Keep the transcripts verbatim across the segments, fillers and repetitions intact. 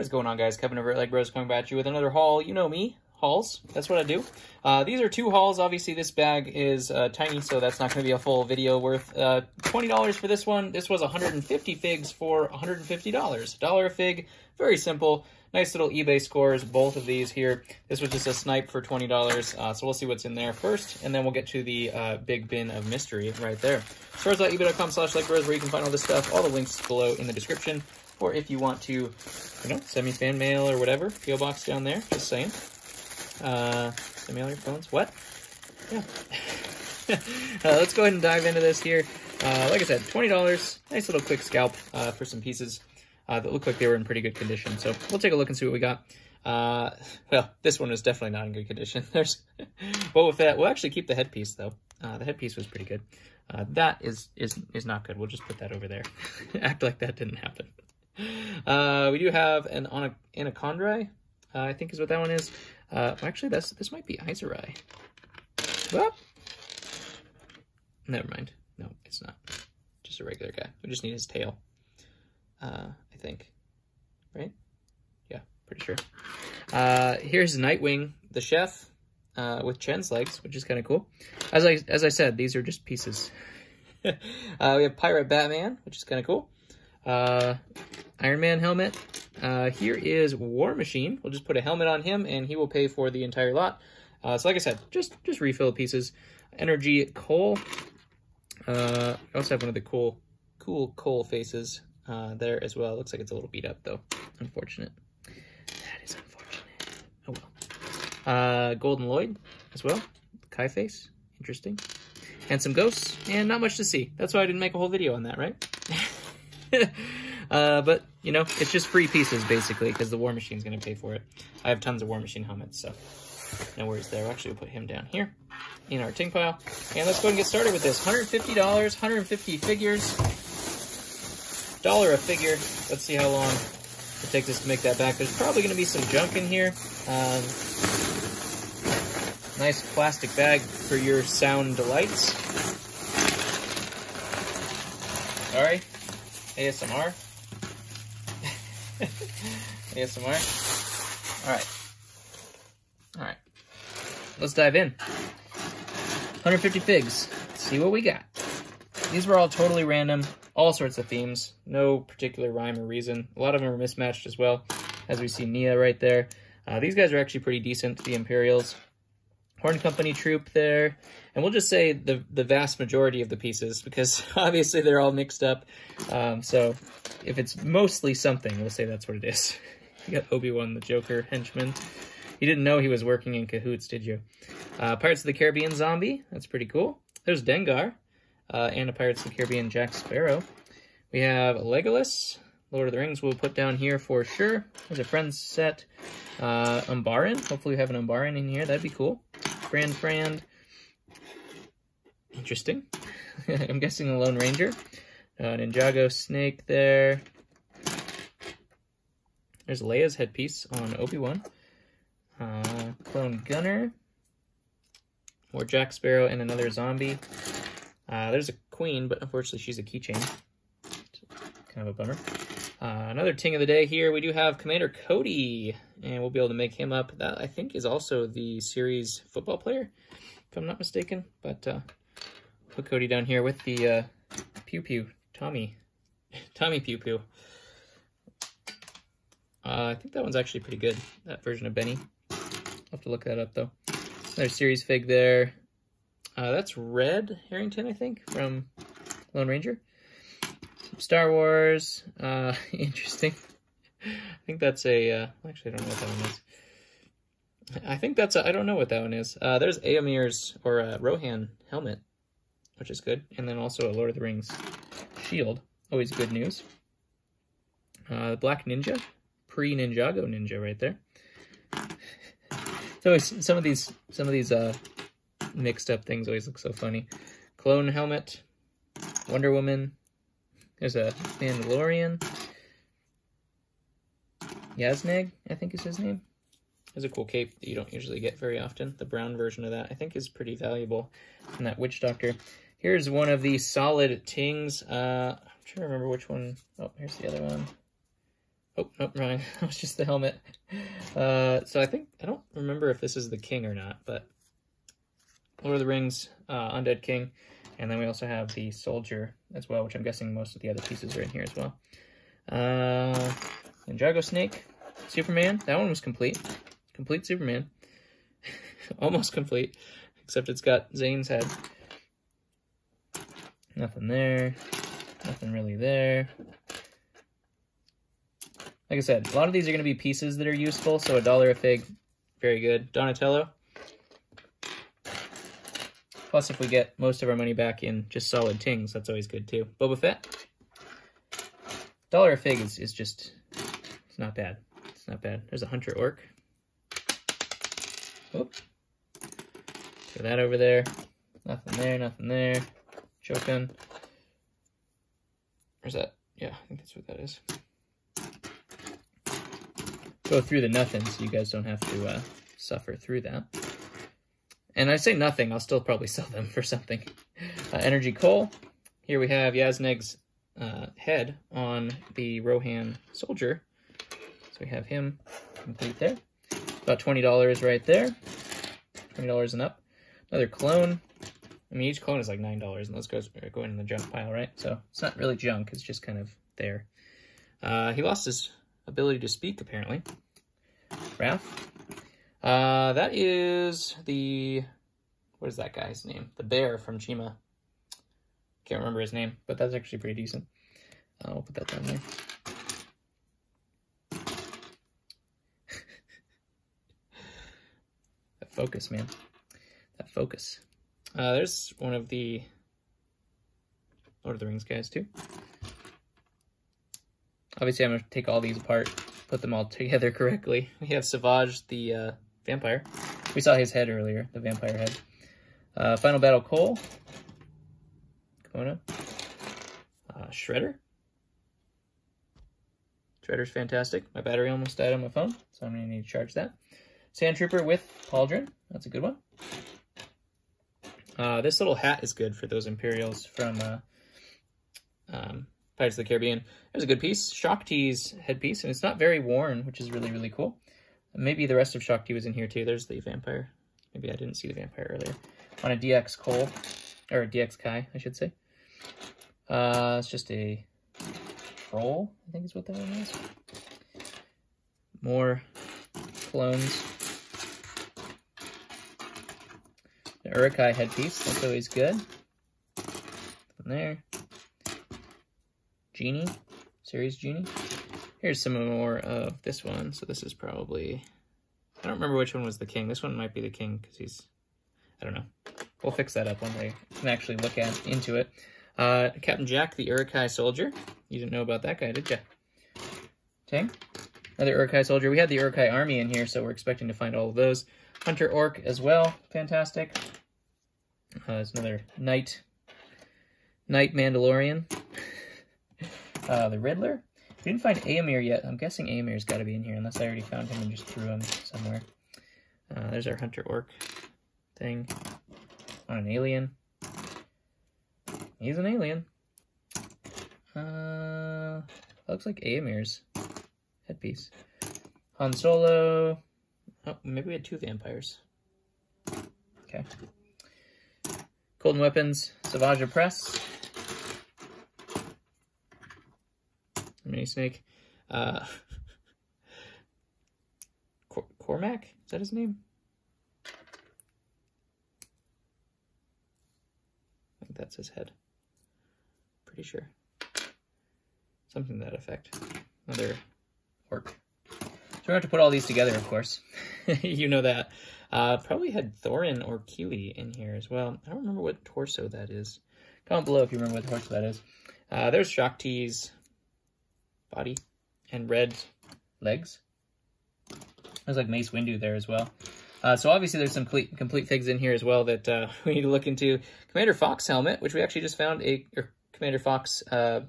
What is going on, guys? Kevin over at Leg Bros coming back at you with another haul. You know me. Hauls. That's what I do. Uh, these are two hauls. Obviously, this bag is uh, tiny, so that's not going to be a full video worth. Uh, twenty dollars for this one. This was one hundred fifty figs for one hundred fifty dollars. Dollar a fig. Very simple. Nice little eBay scores, both of these here. This was just a snipe for twenty dollars, uh, so we'll see what's in there first, and then we'll get to the uh, big bin of mystery right there. stores dot ebay dot com slash legbros, where you can find all this stuff. All the links below in the description, or if you want to, you know, send me fan mail or whatever. P O box down there, just saying. Uh, send me all your phones. What? Yeah. uh, let's go ahead and dive into this here. Uh, like I said, twenty dollars, nice little quick scalp uh, for some pieces. Uh, that looked like they were in pretty good condition. So we'll take a look and see what we got. Uh, well, this one was definitely not in good condition. There's, but with that, we'll actually keep the headpiece though. Uh, the headpiece was pretty good. Uh, that is, is, is not good. We'll just put that over there. Act like that didn't happen. Uh, we do have an Anaconda, uh, I think is what that one is. Uh, actually, that's, this might be Izerai. Well, never mind. No, it's not. Just a regular guy. We just need his tail. Uh, I think, right? Yeah, pretty sure. Uh, here's Nightwing, the chef, uh, with Chen's legs, which is kind of cool. As I as I said, these are just pieces. uh, we have Pirate Batman, which is kind of cool. Uh, Iron Man helmet. Uh, here is War Machine. We'll just put a helmet on him, and he will pay for the entire lot. Uh, so like I said, just just refill pieces. Energy Coal. Uh, I also have one of the cool cool coal faces. Uh, there as well. Looks like it's a little beat up though. Unfortunate. That is unfortunate. Oh well. Uh, Golden Lloyd as well. Kai face. Interesting. And some ghosts. And not much to see. That's why I didn't make a whole video on that, right? uh, but, you know, it's just free pieces basically because the War Machine's going to pay for it. I have tons of War Machine helmets, so no worries there. Actually, we'll put him down here in our ting pile. And let's go ahead and get started with this. one hundred fifty dollars, one hundred fifty figures. Dollar a figure. Let's see how long it takes us to make that back. There's probably going to be some junk in here. Um, nice plastic bag for your sound delights. Sorry. A S M R. A S M R. All right. All right. Let's dive in. one hundred fifty figs. Let's see what we got. These were all totally random. All sorts of themes, no particular rhyme or reason. A lot of them are mismatched as well, as we see Nia right there. Uh, these guys are actually pretty decent, the Imperials. Horn Company troop there. And we'll just say the, the vast majority of the pieces, because obviously they're all mixed up. Um, so if it's mostly something, we'll say that's what it is. You got Obi-Wan, the Joker, henchman. You didn't know he was working in cahoots, did you? Uh, Pirates of the Caribbean zombie, that's pretty cool. There's Dengar. Uh, and a Pirates of the Caribbean Jack Sparrow. We have Legolas. Lord of the Rings we'll put down here for sure. There's a friends set. Uh, Umbaran. Hopefully we have an Umbaran in here. That'd be cool. Fran Fran. Interesting. I'm guessing a Lone Ranger. Uh, Ninjago snake there. There's Leia's headpiece on Obi-Wan. Uh, Clone Gunner. More Jack Sparrow and another zombie. Uh, there's a queen, but unfortunately she's a keychain. Kind of a bummer. Uh, another ting of the day here, we do have Commander Cody, and we'll be able to make him up. That, I think, is also the series football player, if I'm not mistaken. But uh, put Cody down here with the uh, Pew Pew, Tommy. Tommy Pew Pew. Uh, I think that one's actually pretty good, that version of Benny. I'll have to look that up, though. Another series fig there. Uh, that's Red Harrington, I think, from Lone Ranger. Some Star Wars. Uh, interesting. I think that's a... Uh, actually, I don't know what that one is. I think that's a... I don't know what that one is. Uh, there's Éomer's, or uh, Rohan helmet, which is good. And then also a Lord of the Rings shield. Always good news. Uh, the Black Ninja. Pre-Ninjago Ninja right there. So some of these... Some of these... Uh, mixed up things always look so funny. Clone helmet, Wonder Woman. There's a Mandalorian. Yazneg, I think is his name. There's a cool cape that you don't usually get very often. The brown version of that, I think, is pretty valuable. And that witch doctor. Here's one of the solid tings. Uh, I'm trying to remember which one. Oh, here's the other one. Oh, oh, wrong. It was just the helmet. Uh, so I think, I don't remember if this is the king or not, but Lord of the Rings, uh, Undead King. And then we also have the soldier as well, which I'm guessing most of the other pieces are in here as well. Uh, Ninjago Snake, Superman. That one was complete. Complete Superman. Almost complete, except it's got Zane's head. Nothing there. Nothing really there. Like I said, a lot of these are going to be pieces that are useful, so a dollar a fig, very good. Donatello. Plus, if we get most of our money back in just solid tings, that's always good, too. Boba Fett. Dollar a fig is, is just, it's not bad. It's not bad. There's a Hunter Orc. Oop. Throw that over there. Nothing there, nothing there. Shogun. Where's that? Yeah, I think that's what that is. Go through the nothing so you guys don't have to uh, suffer through that. And I say nothing, I'll still probably sell them for something. Uh, Energy Coal. Here we have Yazneg's uh, head on the Rohan soldier. So we have him complete there. About twenty dollars right there. twenty dollars and up. Another clone. I mean, each clone is like nine dollars, and those go going in the junk pile, right? So it's not really junk, it's just kind of there. Uh, he lost his ability to speak, apparently. Raph. Uh, that is the... What is that guy's name? The bear from Chima. Can't remember his name, but that's actually pretty decent. Uh, we'll put that down there. That focus, man. That focus. Uh, there's one of the Lord of the Rings guys, too. Obviously, I'm going to take all these apart, put them all together correctly. We have Savage, the uh, vampire. We saw his head earlier, the vampire head. Uh, Final Battle Cole. Kona. Uh, Shredder. Shredder's fantastic. My battery almost died on my phone, so I'm going to need to charge that. Sand Trooper with Pauldron. That's a good one. Uh, this little hat is good for those Imperials from uh, um, Pirates of the Caribbean. There's a good piece. Shock T's headpiece, and it's not very worn, which is really, really cool. Maybe the rest of Shock T was in here, too. There's the vampire. Maybe I didn't see the vampire earlier. On a D X Cole, or a D X Kai, I should say. Uh, it's just a troll, I think is what that one is. More clones. The Uruk-hai headpiece, that's always good. From there. Genie. Series Genie. Here's some more of this one. So this is probably... I don't remember which one was the king. This one might be the king because he's... I don't know. We'll fix that up when we can actually look at into it. Uh, Captain Jack, the Uruk-hai soldier. You didn't know about that guy, did you? Tang. Another Uruk-hai soldier. We had the Uruk-hai army in here, so we're expecting to find all of those. Hunter Orc as well. Fantastic. Uh, there's another Knight, Knight Mandalorian. Uh, the Riddler. We didn't find Éomer yet. I'm guessing Éomer's got to be in here, unless I already found him and just threw him somewhere. Uh, there's our Hunter Orc thing on an alien. He's an alien. Uh, looks like Éomer's headpiece. Han Solo. Oh, maybe we had two vampires. Okay. Golden Weapons, Savage Press, Mini Snake, uh, Cor Cormac, is that his name? I think that's his head. Pretty sure. Something to that effect. Another orc. So we're gonna have to put all these together, of course. You know that. Uh, probably had Thorin or Keeley in here as well. I don't remember what torso that is. Comment below if you remember what torso that is. Uh, there's Shock T's body and red legs. There's like Mace Windu there as well. Uh, so obviously there's some complete, complete figs in here as well that uh, we need to look into. Commander Fox helmet, which we actually just found a or Commander Fox uh,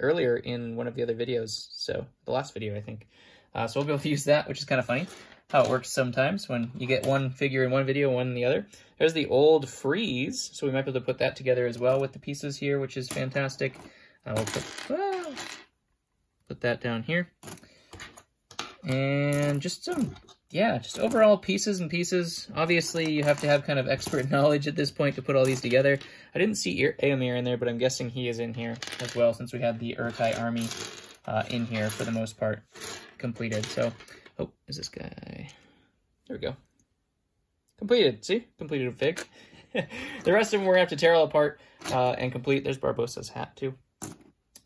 earlier in one of the other videos. So the last video, I think. Uh, so we'll be able to use that, which is kind of funny. How it works sometimes when you get one figure in one video, one in the other. There's the old Freeze, so we might be able to put that together as well with the pieces here, which is fantastic. I will put, ah, put that down here. And just some, yeah, just overall pieces and pieces. Obviously, you have to have kind of expert knowledge at this point to put all these together. I didn't see Éomer in there, but I'm guessing he is in here as well, since we have the Uruk-hai army uh, in here for the most part completed. So, oh, is this guy? There we go. Completed, see? Completed a fig. The rest of them we're going to have to tear all apart uh, and complete. There's Barbosa's hat, too.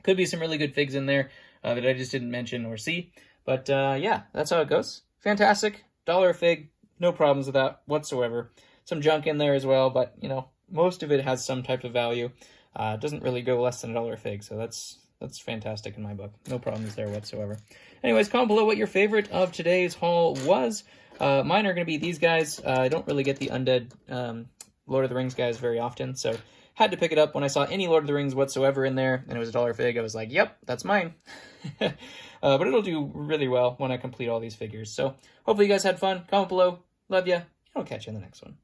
Could be some really good figs in there uh, that I just didn't mention or see. But, uh, yeah, that's how it goes. Fantastic. Dollar a fig. No problems with that whatsoever. Some junk in there as well, but, you know, most of it has some type of value. Uh, it doesn't really go less than a dollar a fig, so that's that's fantastic in my book. No problems there whatsoever. Anyways, comment below what your favorite of today's haul was. Uh, mine are going to be these guys. Uh, I don't really get the undead um, Lord of the Rings guys very often, so had to pick it up when I saw any Lord of the Rings whatsoever in there, and it was a dollar fig. I was like, yep, that's mine. uh, but it'll do really well when I complete all these figures. So hopefully you guys had fun. Comment below. Love ya. I'll catch you in the next one.